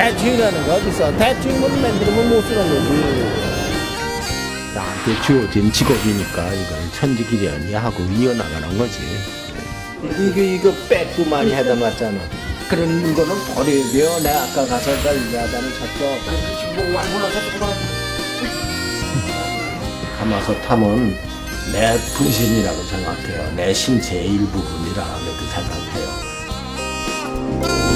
대충이라는 거 어딨어? 대충만 만들면 못 쓰는 거지. 나한테 주어진 직업이니까 이걸 천지기련이 하고 이어나가는 거지. 이거 빼고 많이 하다 맞잖아. 그런 거는 버리고요. 내가 아까 가서 날 위하다는 쳤죠. 가마솥 탐은 내 분신이라고 생각해요. 내 신체의 일부분이라 그렇게 생각해요.